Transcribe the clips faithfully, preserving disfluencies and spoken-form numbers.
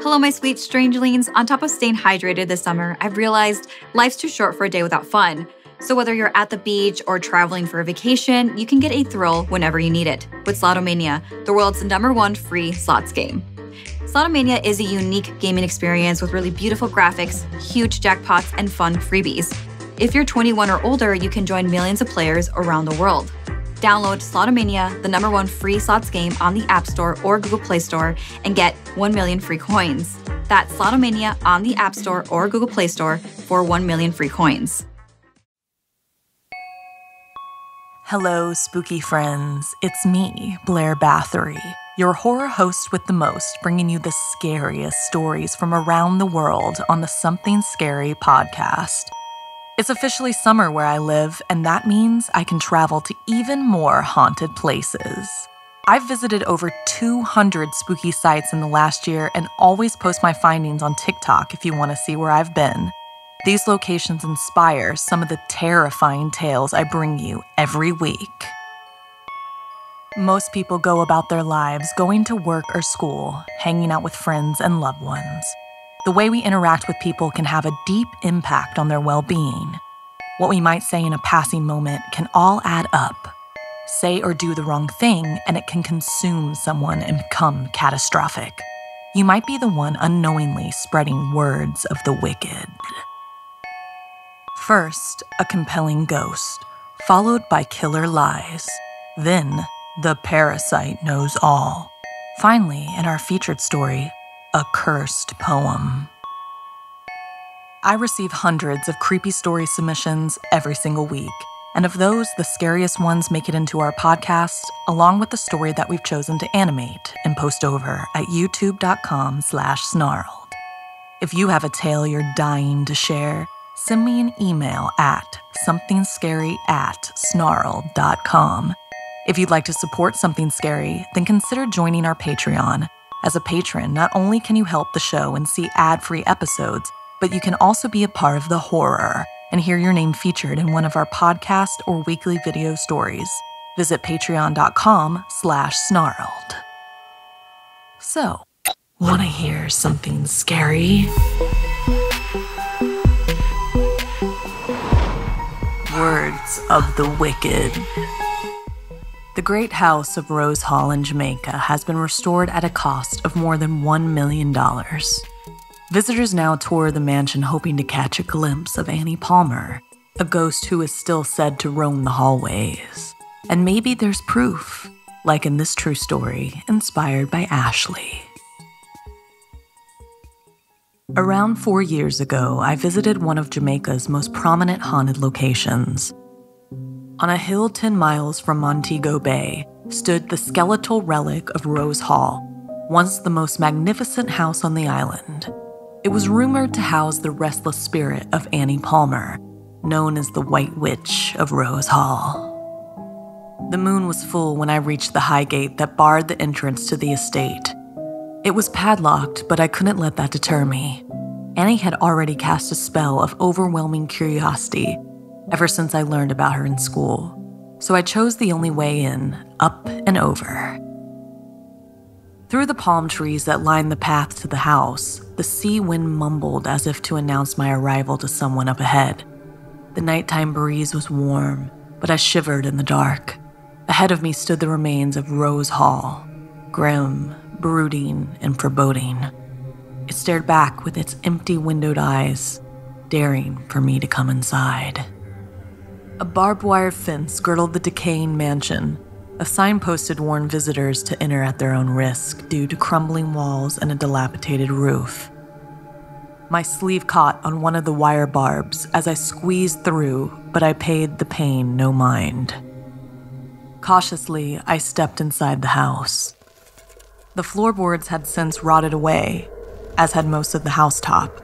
Hello, my sweet strangelings. On top of staying hydrated this summer, I've realized life's too short for a day without fun. So whether you're at the beach or traveling for a vacation, you can get a thrill whenever you need it with Slotomania, the world's number one free slots game. Slotomania is a unique gaming experience with really beautiful graphics, huge jackpots, and fun freebies. If you're twenty-one or older, you can join millions of players around the world. Download Slotomania, the number one free slots game on the App Store or Google Play Store and get one million free coins. That's Slotomania on the App Store or Google Play Store for one million free coins. Hello, spooky friends. It's me, Blair Bathory, your horror host with the most, bringing you the scariest stories from around the world on the Something Scary podcast. It's officially summer where I live, and that means I can travel to even more haunted places. I've visited over two hundred spooky sites in the last year and always post my findings on TikTok if you want to see where I've been. These locations inspire some of the terrifying tales I bring you every week. Most people go about their lives going to work or school, hanging out with friends and loved ones. The way we interact with people can have a deep impact on their well-being. What we might say in a passing moment can all add up. Say or do the wrong thing, and it can consume someone and become catastrophic. You might be the one unknowingly spreading words of the wicked. First, a compelling ghost, followed by killer lies. Then, the parasite knows all. Finally, in our featured story, a cursed poem. I receive hundreds of creepy story submissions every single week, and of those, the scariest ones make it into our podcast, along with the story that we've chosen to animate and post over at youtube dot com slash snarled. If you have a tale you're dying to share, send me an email at something scary at snarled dot com. If you'd like to support Something Scary, then consider joining our Patreon. As a patron, not only can you help the show and see ad-free episodes, but you can also be a part of the horror and hear your name featured in one of our podcast or weekly video stories. Visit patreon dot com slash snarled. So, wanna hear something scary? Words of the Wicked. The great house of Rose Hall in Jamaica has been restored at a cost of more than one million dollars. Visitors now tour the mansion hoping to catch a glimpse of Annie Palmer, a ghost who is still said to roam the hallways. And maybe there's proof, like in this true story inspired by Ashley. Around four years ago, I visited one of Jamaica's most prominent haunted locations. On a hill ten miles from Montego Bay stood the skeletal relic of Rose Hall, once the most magnificent house on the island. It was rumored to house the restless spirit of Annie Palmer, known as the White Witch of Rose Hall. The moon was full when I reached the high gate that barred the entrance to the estate. It was padlocked, but I couldn't let that deter me. Annie had already cast a spell of overwhelming curiosity ever since I learned about her in school, so I chose the only way in, up and over. Through the palm trees that lined the path to the house, the sea wind mumbled as if to announce my arrival to someone up ahead. The nighttime breeze was warm, but I shivered in the dark. Ahead of me stood the remains of Rose Hall, grim, brooding and foreboding. It stared back with its empty windowed eyes, daring for me to come inside. A barbed wire fence girdled the decaying mansion. A signpost had warned visitors to enter at their own risk due to crumbling walls and a dilapidated roof. My sleeve caught on one of the wire barbs as I squeezed through, but I paid the pain no mind. Cautiously, I stepped inside the house. The floorboards had since rotted away, as had most of the housetop.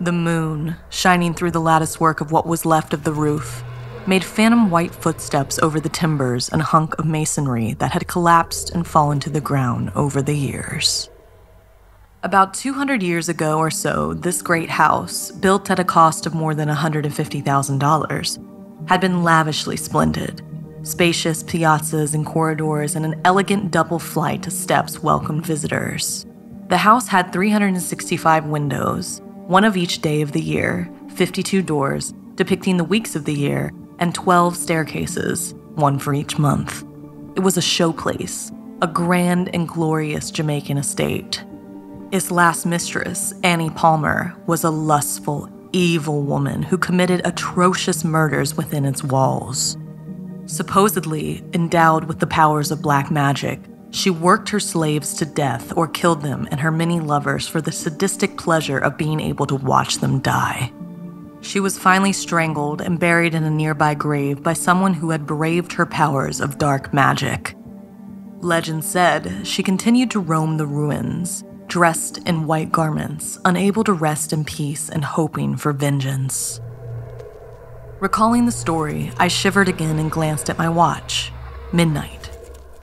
The moon, shining through the latticework of what was left of the roof, made phantom white footsteps over the timbers and hunk of masonry that had collapsed and fallen to the ground over the years. About two hundred years ago or so, this great house, built at a cost of more than one hundred fifty thousand dollars, had been lavishly splendid. Spacious piazzas and corridors and an elegant double flight of steps welcomed visitors. The house had three hundred sixty-five windows, one of each day of the year, fifty-two doors depicting the weeks of the year, and twelve staircases, one for each month. It was a showplace, a grand and glorious Jamaican estate. Its last mistress, Annie Palmer, was a lustful, evil woman who committed atrocious murders within its walls. Supposedly endowed with the powers of black magic, she worked her slaves to death or killed them and her many lovers for the sadistic pleasure of being able to watch them die. She was finally strangled and buried in a nearby grave by someone who had braved her powers of dark magic. Legend said she continued to roam the ruins, dressed in white garments, unable to rest in peace and hoping for vengeance. Recalling the story, I shivered again and glanced at my watch. Midnight.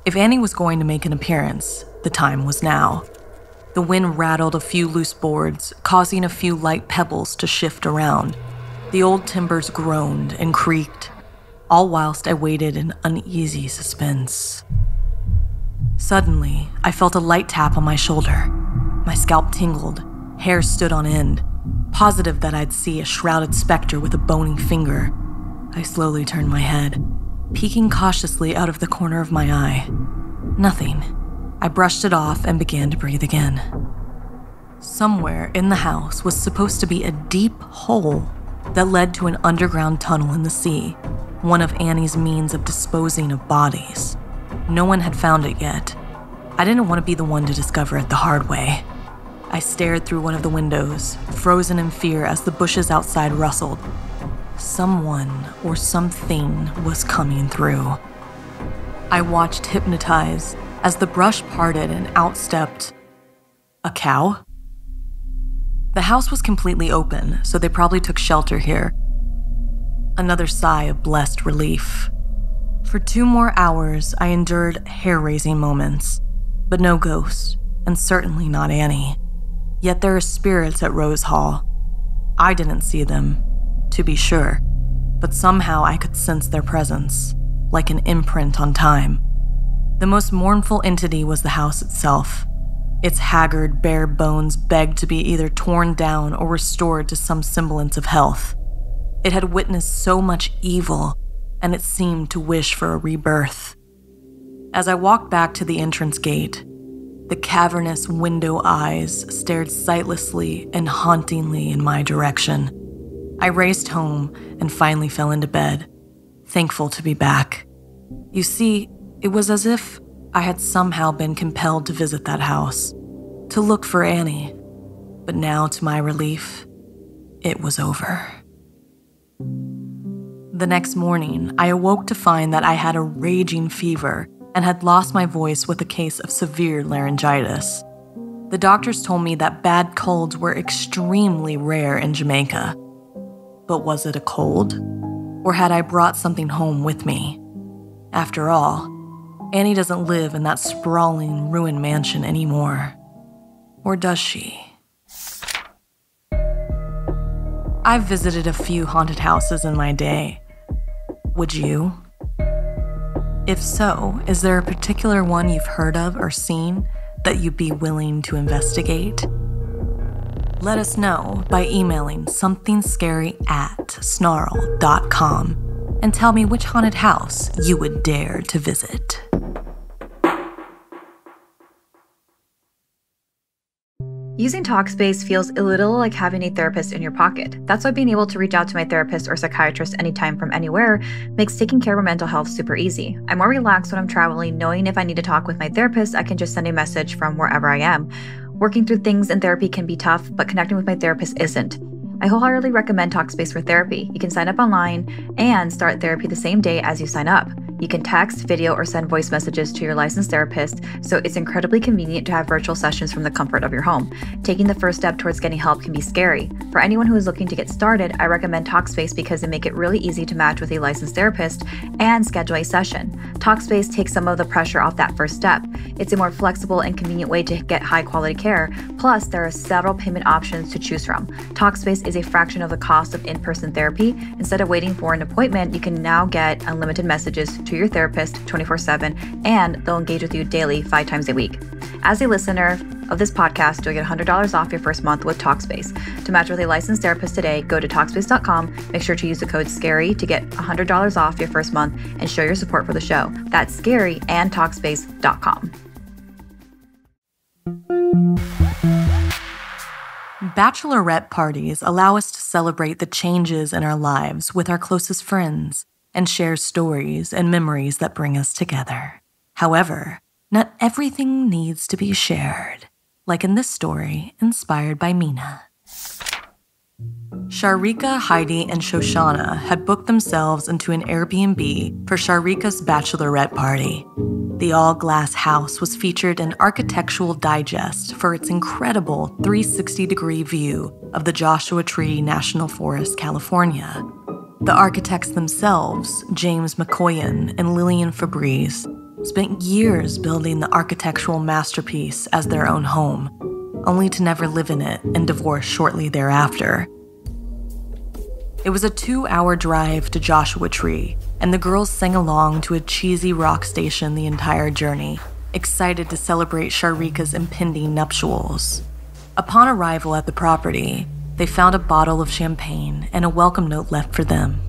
If Annie was going to make an appearance, the time was now. The wind rattled a few loose boards, causing a few light pebbles to shift around. The old timbers groaned and creaked, all whilst I waited in uneasy suspense. Suddenly, I felt a light tap on my shoulder. My scalp tingled, hair stood on end, positive that I'd see a shrouded specter with a bony finger. I slowly turned my head, peeking cautiously out of the corner of my eye. Nothing. I brushed it off and began to breathe again. Somewhere in the house was supposed to be a deep hole that led to an underground tunnel in the sea, one of Annie's means of disposing of bodies. No one had found it yet. I didn't want to be the one to discover it the hard way. I stared through one of the windows, frozen in fear as the bushes outside rustled. Someone or something was coming through. I watched hypnotized as the brush parted and out stepped a cow. The house was completely open, so they probably took shelter here. Another sigh of blessed relief. For two more hours, I endured hair-raising moments, but no ghosts, and certainly not Annie. Yet there are spirits at Rose Hall. I didn't see them, to be sure, but somehow I could sense their presence, like an imprint on time. The most mournful entity was the house itself. Its haggard, bare bones begged to be either torn down or restored to some semblance of health. It had witnessed so much evil, and it seemed to wish for a rebirth. As I walked back to the entrance gate, the cavernous window eyes stared sightlessly and hauntingly in my direction. I raced home and finally fell into bed, thankful to be back. You see, it was as if I had somehow been compelled to visit that house, to look for Annie. But now, to my relief, it was over. The next morning, I awoke to find that I had a raging fever and had lost my voice with a case of severe laryngitis. The doctors told me that bad colds were extremely rare in Jamaica. But was it a cold? Or had I brought something home with me? After all, Annie doesn't live in that sprawling, ruined mansion anymore. Or does she? I've visited a few haunted houses in my day. Would you? If so, is there a particular one you've heard of or seen that you'd be willing to investigate? Let us know by emailing something scary at snarled dot com and tell me which haunted house you would dare to visit. Using Talkspace feels a little like having a therapist in your pocket. That's why being able to reach out to my therapist or psychiatrist anytime from anywhere makes taking care of my mental health super easy. I'm more relaxed when I'm traveling, knowing if I need to talk with my therapist, I can just send a message from wherever I am. Working through things in therapy can be tough, but connecting with my therapist isn't. I wholeheartedly recommend Talkspace for therapy. You can sign up online and start therapy the same day as you sign up. You can text, video, or send voice messages to your licensed therapist, so it's incredibly convenient to have virtual sessions from the comfort of your home. Taking the first step towards getting help can be scary. For anyone who is looking to get started, I recommend Talkspace because they make it really easy to match with a licensed therapist and schedule a session. Talkspace takes some of the pressure off that first step. It's a more flexible and convenient way to get high-quality care. Plus, there are several payment options to choose from. Talkspace is a fraction of the cost of in-person therapy. Instead of waiting for an appointment, you can now get unlimited messages to your therapist twenty-four seven, and they'll engage with you daily five times a week. As a listener of this podcast, you'll get one hundred dollars off your first month with Talkspace. To match with a licensed therapist today, go to Talkspace dot com. Make sure to use the code SCARY to get one hundred dollars off your first month and show your support for the show. That's SCARY and Talkspace dot com. Bachelorette parties allow us to celebrate the changes in our lives with our closest friends and share stories and memories that bring us together. However, not everything needs to be shared, like in this story inspired by Mina. Sharika, Heidi, and Shoshana had booked themselves into an Airbnb for Sharika's bachelorette party. The all-glass house was featured in Architectural Digest for its incredible three hundred sixty degree view of the Joshua Tree National Forest, California. The architects themselves, James McCoyan and Lillian Fabriz, spent years building the architectural masterpiece as their own home, only to never live in it and divorce shortly thereafter. It was a two-hour drive to Joshua Tree, and the girls sang along to a cheesy rock station the entire journey, excited to celebrate Sharika's impending nuptials. Upon arrival at the property, they found a bottle of champagne and a welcome note left for them.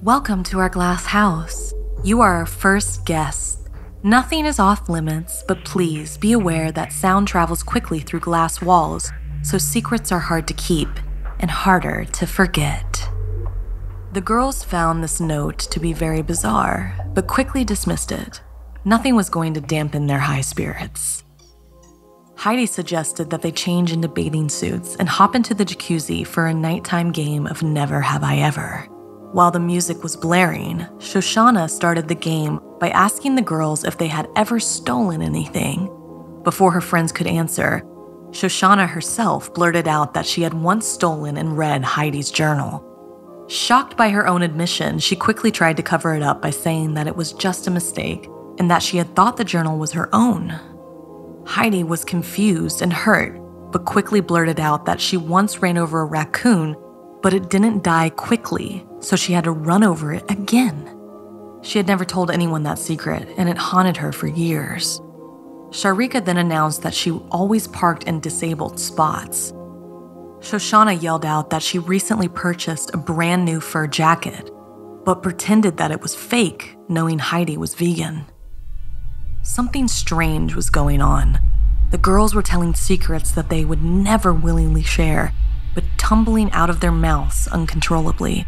"Welcome to our glass house. You are our first guest. Nothing is off limits, but please be aware that sound travels quickly through glass walls, so secrets are hard to keep and harder to forget." The girls found this note to be very bizarre, but quickly dismissed it. Nothing was going to dampen their high spirits. Heidi suggested that they change into bathing suits and hop into the jacuzzi for a nighttime game of Never Have I Ever. While the music was blaring, Shoshana started the game by asking the girls if they had ever stolen anything. Before her friends could answer, Shoshana herself blurted out that she had once stolen and read Heidi's journal. Shocked by her own admission, she quickly tried to cover it up by saying that it was just a mistake and that she had thought the journal was her own. Heidi was confused and hurt, but quickly blurted out that she once ran over a raccoon, but it didn't die quickly, so she had to run over it again. She had never told anyone that secret, and it haunted her for years. Sharika then announced that she always parked in disabled spots. Shoshana yelled out that she recently purchased a brand new fur jacket, but pretended that it was fake, knowing Heidi was vegan. Something strange was going on. The girls were telling secrets that they would never willingly share, but tumbling out of their mouths uncontrollably.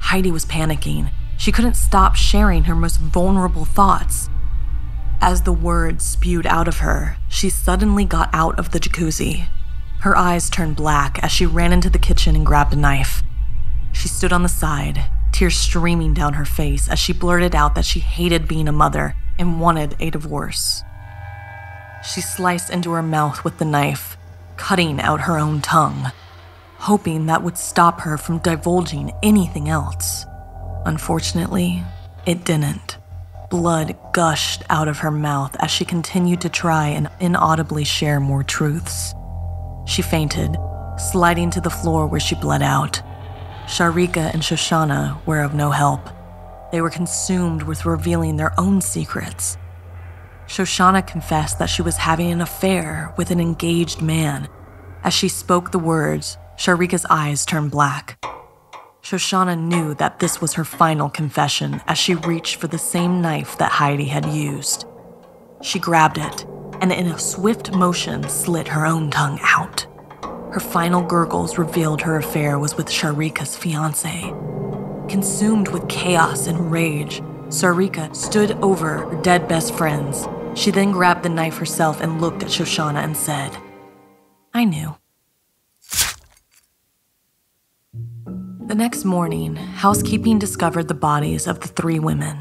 Heidi was panicking. She couldn't stop sharing her most vulnerable thoughts. As the words spewed out of her, she suddenly got out of the jacuzzi. Her eyes turned black as she ran into the kitchen and grabbed a knife. She stood on the side, tears streaming down her face as she blurted out that she hated being a mother and wanted a divorce. She sliced into her mouth with the knife, cutting out her own tongue, hoping that would stop her from divulging anything else. Unfortunately, it didn't. Blood gushed out of her mouth as she continued to try and inaudibly share more truths. She fainted, sliding to the floor where she bled out. Sharika and Shoshana were of no help. They were consumed with revealing their own secrets. Shoshana confessed that she was having an affair with an engaged man. As she spoke the words, Sharika's eyes turned black. Shoshana knew that this was her final confession as she reached for the same knife that Heidi had used. She grabbed it, and in a swift motion, slit her own tongue out. Her final gurgles revealed her affair was with Sharika's fiancé. Consumed with chaos and rage, Sharika stood over her dead best friends. She then grabbed the knife herself and looked at Shoshana and said, "I knew." The next morning, housekeeping discovered the bodies of the three women.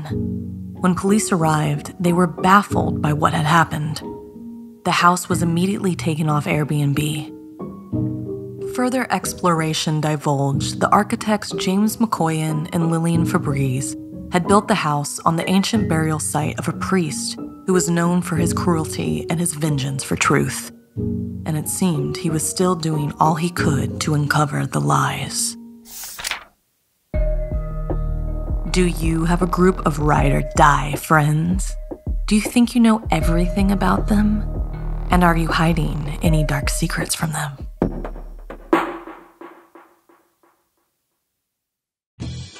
When police arrived, they were baffled by what had happened. The house was immediately taken off Airbnb. Further exploration divulged the architects James McCoyan and Lillian Fabriz had built the house on the ancient burial site of a priest who was known for his cruelty and his vengeance for truth. and it seemed he was still doing all he could to uncover the lies. Do you have a group of ride-or-die friends? Do you think you know everything about them? And are you hiding any dark secrets from them?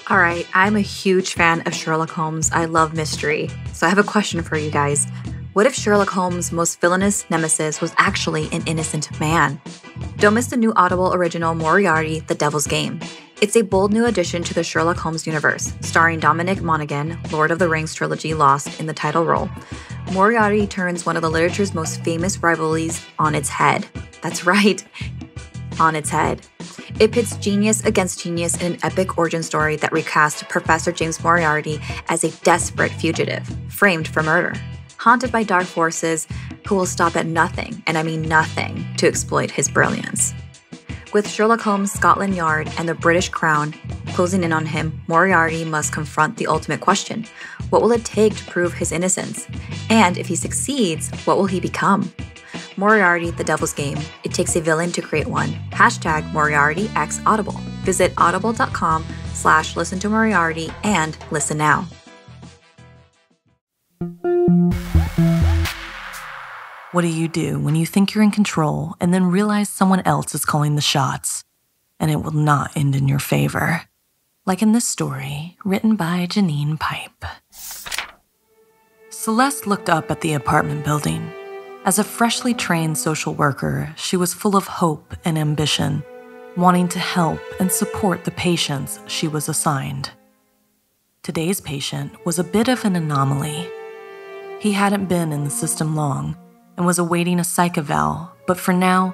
All right, I'm a huge fan of Sherlock Holmes. I love mystery. So I have a question for you guys. What if Sherlock Holmes' most villainous nemesis was actually an innocent man? Don't miss the new Audible original Moriarty: The Devil's Game. It's a bold new addition to the Sherlock Holmes universe, starring Dominic Monaghan, Lord of the Rings trilogy Lost, in the title role. Moriarty turns one of the literature's most famous rivalries on its head. That's right, on its head. It pits genius against genius in an epic origin story that recasts Professor James Moriarty as a desperate fugitive, framed for murder, haunted by dark forces who will stop at nothing, and I mean nothing, to exploit his brilliance. With Sherlock Holmes, Scotland Yard, and the British Crown closing in on him, Moriarty must confront the ultimate question. What will it take to prove his innocence? And if he succeeds, what will he become? Moriarty: The Devil's Game. It takes a villain to create one. Hashtag MoriartyXAudible. Visit audible.com slash listen to Moriarty and listen now. What do you do when you think you're in control and then realize someone else is calling the shots, and it will not end in your favor? Like in this story, written by Janine Pipe. Celeste looked up at the apartment building. As a freshly trained social worker, she was full of hope and ambition, wanting to help and support the patients she was assigned. Today's patient was a bit of an anomaly. He hadn't been in the system long, and was awaiting a psych eval, but for now,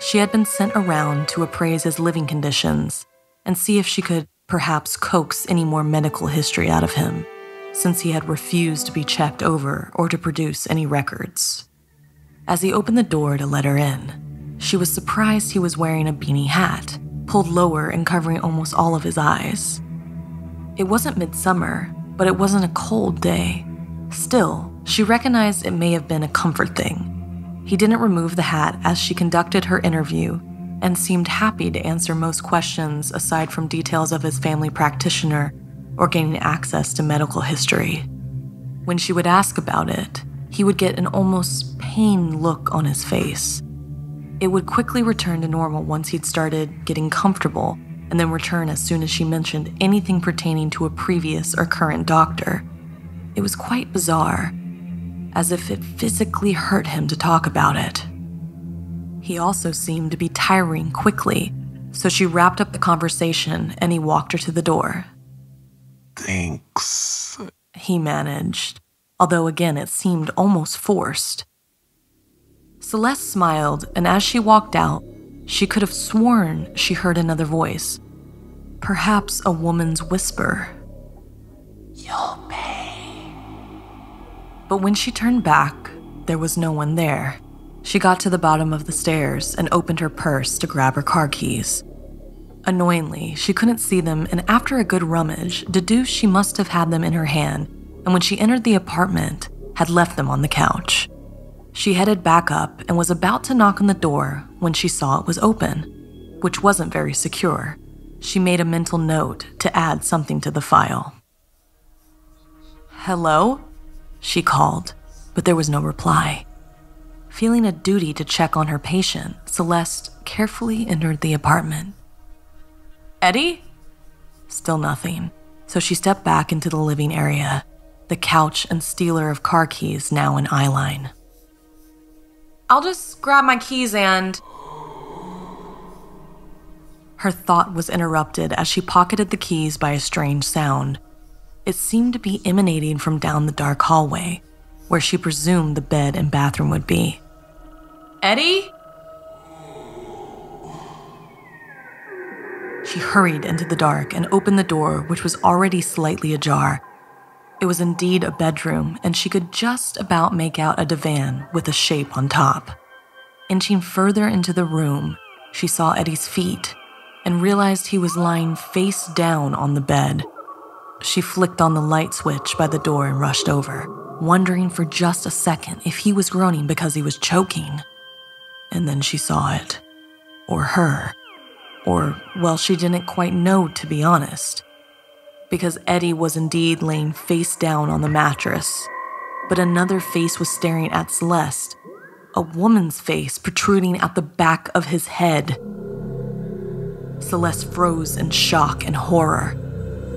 she had been sent around to appraise his living conditions and see if she could perhaps coax any more medical history out of him, since he had refused to be checked over or to produce any records. As he opened the door to let her in, she was surprised he was wearing a beanie hat, pulled lower and covering almost all of his eyes. It wasn't midsummer, but it wasn't a cold day. Still, she recognized it may have been a comfort thing. He didn't remove the hat as she conducted her interview and seemed happy to answer most questions aside from details of his family practitioner or gaining access to medical history. When she would ask about it, he would get an almost pained look on his face. It would quickly return to normal once he'd started getting comfortable, and then return as soon as she mentioned anything pertaining to a previous or current doctor. It was quite bizarre, as if it physically hurt him to talk about it. He also seemed to be tiring quickly, so she wrapped up the conversation and he walked her to the door. Thanks, he managed, although again it seemed almost forced. Celeste smiled, and as she walked out, she could have sworn she heard another voice, perhaps a woman's whisper. You'll pay. But when she turned back, there was no one there. She got to the bottom of the stairs and opened her purse to grab her car keys. Annoyingly, she couldn't see them, and after a good rummage, deduced she must have had them in her hand, and when she entered the apartment, had left them on the couch. She headed back up and was about to knock on the door when she saw it was open, which wasn't very secure. She made a mental note to add something to the file. Hello? She called, but there was no reply. Feeling a duty to check on her patient, Celeste carefully entered the apartment. Eddie? Still nothing, so she stepped back into the living area, the couch and stealer of car keys now in eye line. I'll just grab my keys and... Her thought was interrupted as she pocketed the keys by a strange sound. It seemed to be emanating from down the dark hallway, where she presumed the bed and bathroom would be. Eddie? She hurried into the dark and opened the door, which was already slightly ajar. It was indeed a bedroom, and she could just about make out a divan with a shape on top. Inching further into the room, she saw Eddie's feet and realized he was lying face down on the bed. She flicked on the light switch by the door and rushed over, wondering for just a second if he was groaning because he was choking. and then she saw it. Or her. Or, well, she didn't quite know, to be honest. Because Eddie was indeed laying face down on the mattress. But another face was staring at Celeste, a woman's face protruding out the back of his head. Celeste froze in shock and horror.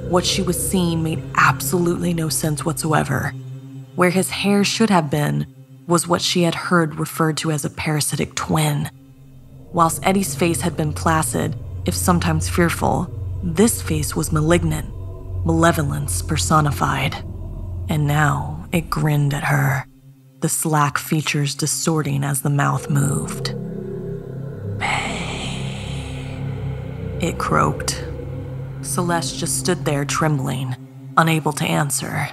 What she was seeing made absolutely no sense whatsoever. Where his hair should have been was what she had heard referred to as a parasitic twin. Whilst Eddie's face had been placid, if sometimes fearful, this face was malignant, malevolence personified. And now it grinned at her, the slack features distorting as the mouth moved. It croaked. Celeste just stood there trembling, unable to answer.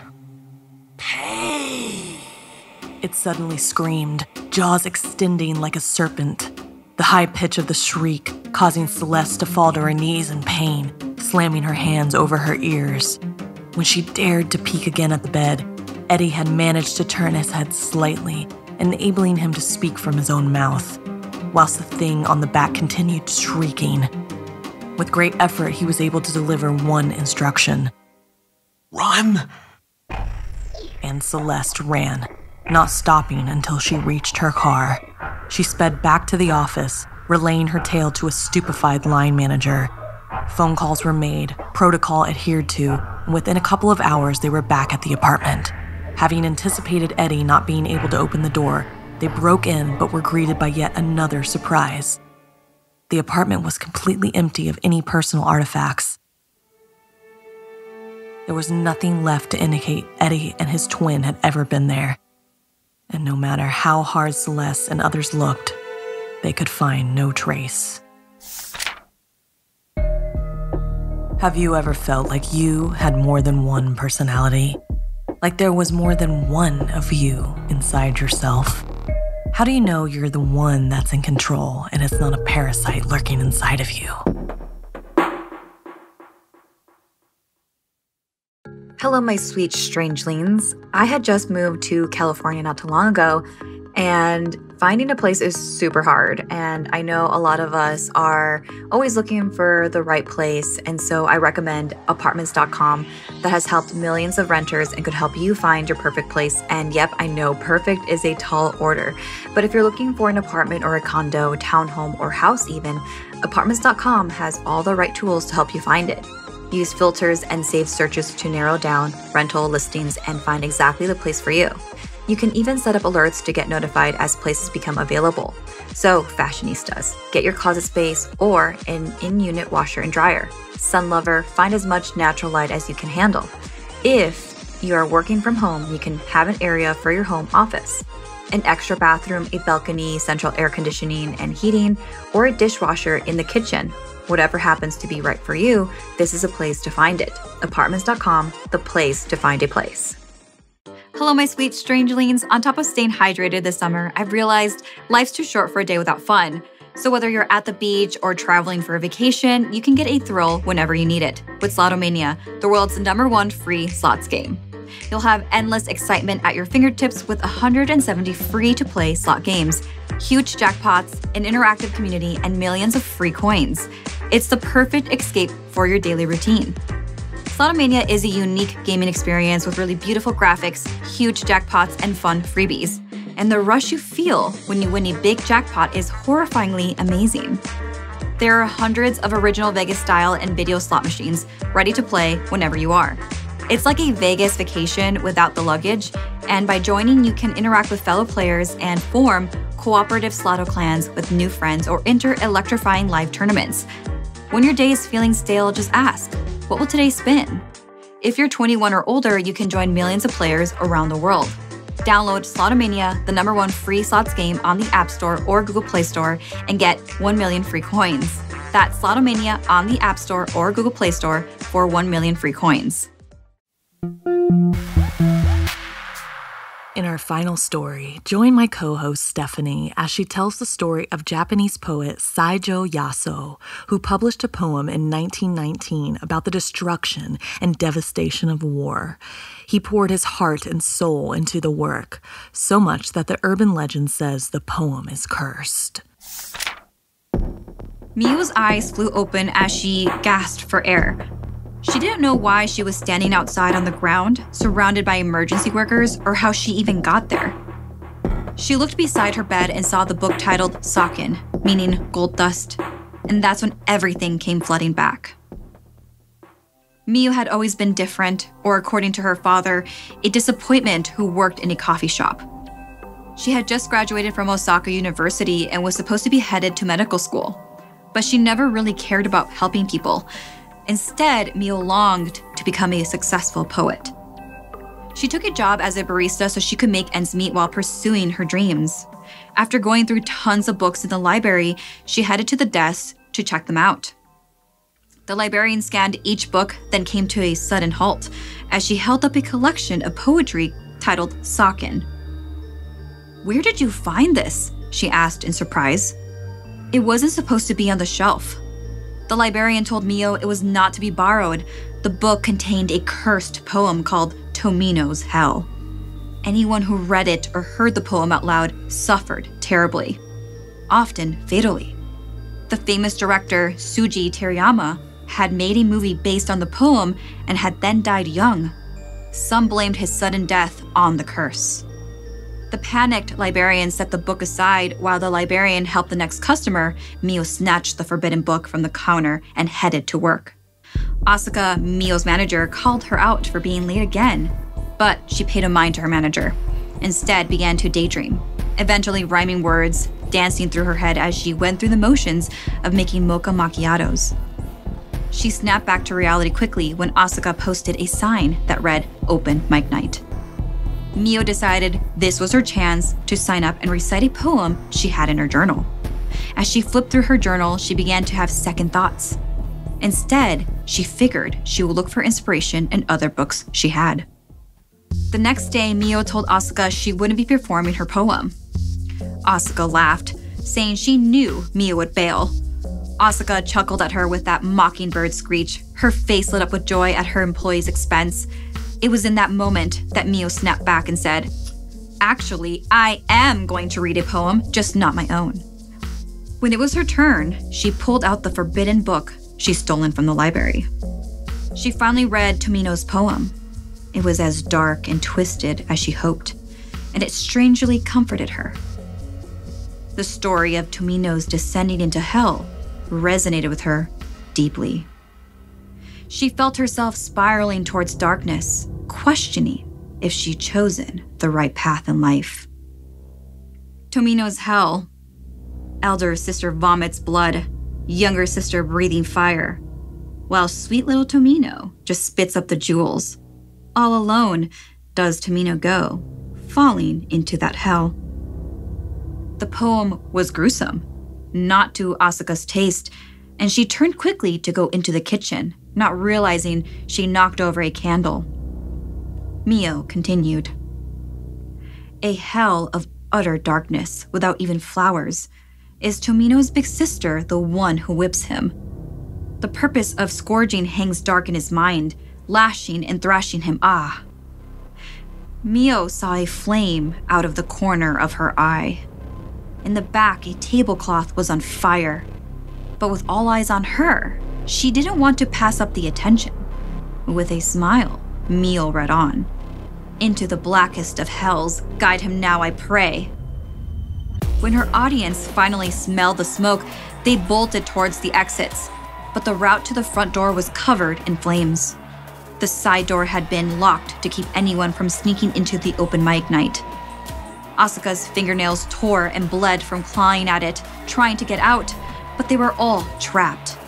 It suddenly screamed, jaws extending like a serpent. The high pitch of the shriek causing Celeste to fall to her knees in pain, slamming her hands over her ears. When she dared to peek again at the bed, Eddie had managed to turn his head slightly, enabling him to speak from his own mouth, whilst the thing on the back continued shrieking. With great effort, he was able to deliver one instruction. Run! And Celeste ran, not stopping until she reached her car. She sped back to the office, relaying her tale to a stupefied line manager. Phone calls were made, protocol adhered to, and within a couple of hours, they were back at the apartment. Having anticipated Eddie not being able to open the door, they broke in but were greeted by yet another surprise. The apartment was completely empty of any personal artifacts. There was nothing left to indicate Eddie and his twin had ever been there. And no matter how hard Celeste and others looked, they could find no trace. Have you ever felt like you had more than one personality? Like there was more than one of you inside yourself? How do you know you're the one that's in control and it's not a parasite lurking inside of you? Hello, my sweet strangelings. I had just moved to California not too long ago, and finding a place is super hard. And I know a lot of us are always looking for the right place. And so I recommend apartments dot com that has helped millions of renters and could help you find your perfect place. And yep, I know perfect is a tall order. But if you're looking for an apartment or a condo, townhome, or house even, apartments dot com has all the right tools to help you find it. Use filters and saved searches to narrow down rental listings and find exactly the place for you. You can even set up alerts to get notified as places become available. So, fashionistas, get your closet space or an in-unit washer and dryer. Sun lover, find as much natural light as you can handle. If you are working from home, you can have an area for your home office. An extra bathroom, a balcony, central air conditioning and heating, or a dishwasher in the kitchen. Whatever happens to be right for you, this is a place to find it. Apartments dot com, the place to find a place. Hello, my sweet strangelings. On top of staying hydrated this summer, I've realized life's too short for a day without fun. So whether you're at the beach or traveling for a vacation, you can get a thrill whenever you need it with Slotomania, the world's number one free slots game. You'll have endless excitement at your fingertips with one hundred seventy free-to-play slot games, huge jackpots, an interactive community, and millions of free coins. It's the perfect escape for your daily routine. Slotomania is a unique gaming experience with really beautiful graphics, huge jackpots, and fun freebies. And the rush you feel when you win a big jackpot is horrifyingly amazing. There are hundreds of original Vegas-style and video slot machines ready to play whenever you are. It's like a Vegas vacation without the luggage, and by joining, you can interact with fellow players and form cooperative Sloto clans with new friends or enter electrifying live tournaments. When your day is feeling stale, just ask, what will today spin? If you're twenty-one or older, you can join millions of players around the world. Download Slotomania, the number one free slots game on the App Store or Google Play Store, and get one million free coins. That's Slotomania on the App Store or Google Play Store for one million free coins. In our final story, join my co-host Stephanie as she tells the story of Japanese poet Saijo Yaso, who published a poem in nineteen nineteen about the destruction and devastation of war. He poured his heart and soul into the work, so much that the urban legend says the poem is cursed. Miu's eyes flew open as she gasped for air. She didn't know why she was standing outside on the ground, surrounded by emergency workers, or how she even got there. She looked beside her bed and saw the book titled Sakken, meaning gold dust, and that's when everything came flooding back. Miu had always been different, or according to her father, a disappointment who worked in a coffee shop. She had just graduated from Osaka University and was supposed to be headed to medical school, but she never really cared about helping people. Instead, Miu longed to become a successful poet. She took a job as a barista so she could make ends meet while pursuing her dreams. After going through tons of books in the library, she headed to the desk to check them out. The librarian scanned each book, then came to a sudden halt as she held up a collection of poetry titled Sakken. "Where did you find this?" she asked in surprise. It wasn't supposed to be on the shelf. The librarian told Miu it was not to be borrowed. The book contained a cursed poem called Tomino's Hell. Anyone who read it or heard the poem out loud suffered terribly, often fatally. The famous director Shuji Terayama had made a movie based on the poem and had then died young. Some blamed his sudden death on the curse. The panicked librarian set the book aside while the librarian helped the next customer. Miu snatched the forbidden book from the counter and headed to work. Asuka, Miu's manager, called her out for being late again, but she paid no mind to her manager. Instead, began to daydream, eventually rhyming words, dancing through her head as she went through the motions of making mocha macchiatos. She snapped back to reality quickly when Asuka posted a sign that read, "Open Mic Night." Miu decided this was her chance to sign up and recite a poem she had in her journal. As she flipped through her journal, she began to have second thoughts. Instead, she figured she would look for inspiration in other books she had. The next day, Miu told Asuka she wouldn't be performing her poem. Asuka laughed, saying she knew Miu would bail. Asuka chuckled at her with that mockingbird screech, her face lit up with joy at her employee's expense. It was in that moment that Miu snapped back and said, "Actually, I am going to read a poem, just not my own." When it was her turn, she pulled out the forbidden book she'd stolen from the library. She finally read Tomino's poem. It was as dark and twisted as she hoped, and it strangely comforted her. The story of Tomino's descending into hell resonated with her deeply. She felt herself spiraling towards darkness, questioning if she'd chosen the right path in life. Tomino's hell. Elder sister vomits blood, younger sister breathing fire, while sweet little Tomino just spits up the jewels. All alone does Tomino go, falling into that hell. The poem was gruesome, not to Asuka's taste, and she turned quickly to go into the kitchen, not realizing she knocked over a candle. Miu continued. A hell of utter darkness, without even flowers. Is Tomino's big sister the one who whips him? The purpose of scourging hangs dark in his mind, lashing and thrashing him, ah. Miu saw a flame out of the corner of her eye. In the back, a tablecloth was on fire. But with all eyes on her, she didn't want to pass up the attention. With a smile, Miu read on. "Into the blackest of hells, guide him now, I pray." When her audience finally smelled the smoke, they bolted towards the exits, but the route to the front door was covered in flames. The side door had been locked to keep anyone from sneaking into the open mic night. Asuka's fingernails tore and bled from clawing at it, trying to get out, but they were all trapped.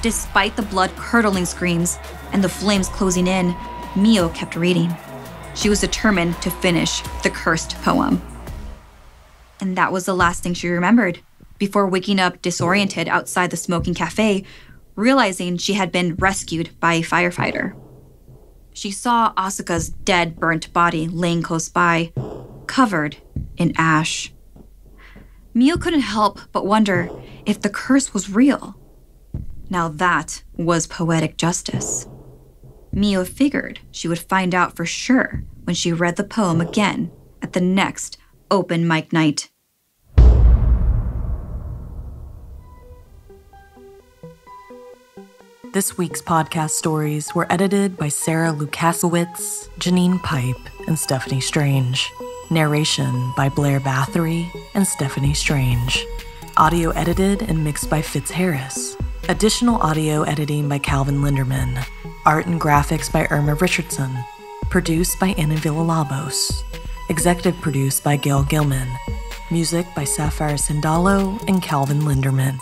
Despite the blood-curdling screams and the flames closing in, Miu kept reading. She was determined to finish the cursed poem. And that was the last thing she remembered, before waking up disoriented outside the smoking cafe, realizing she had been rescued by a firefighter. She saw Asuka's dead, burnt body laying close by, covered in ash. Miu couldn't help but wonder if the curse was real. Now that was poetic justice. Miu figured she would find out for sure when she read the poem again at the next open mic night. This week's podcast stories were edited by Sarah Lukasiewicz, Janine Pipe, and Stephanie Strange. Narration by Blair Bathory and Stephanie Strange. Audio edited and mixed by Fitz Harris. Additional audio editing by Calvin Linderman. Art and graphics by Irma Richardson. Produced by Anna Villalobos. Executive produced by Gail Gilman. Music by Sapphire Sandalo and Calvin Linderman.